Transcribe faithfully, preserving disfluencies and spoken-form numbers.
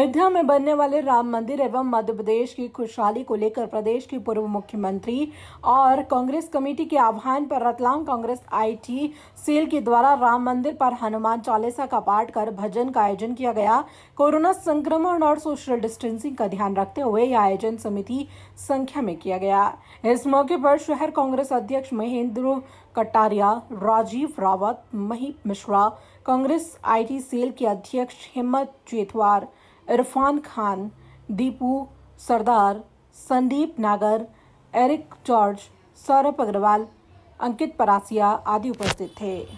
अयोध्या में बनने वाले राम मंदिर एवं मध्य प्रदेश की खुशहाली को लेकर प्रदेश के पूर्व मुख्यमंत्री और कांग्रेस कमेटी के आह्वान पर रतलाम कांग्रेस आईटी सेल के द्वारा राम मंदिर पर हनुमान चालीसा का पाठ कर भजन का आयोजन किया गया। कोरोना संक्रमण और सोशल डिस्टेंसिंग का ध्यान रखते हुए यह आयोजन समिति संख्या में किया गया। इस मौके पर शहर कांग्रेस अध्यक्ष महेंद्र कटारिया, राजीव रावत, महीप मिश्रा, कांग्रेस आईटी सेल के अध्यक्ष हिम्मत जेठवार, इरफान खान, दीपू सरदार, संदीप नागर, एरिक जॉर्ज, सौरभ अग्रवाल, अंकित परासिया आदि उपस्थित थे।